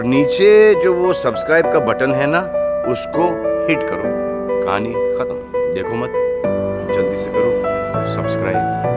और नीचे जो वो सब्सक्राइब का बटन है ना, उसको हिट करो। कहानी खत्म। देखो मत, जल्दी से करो सब्सक्राइब।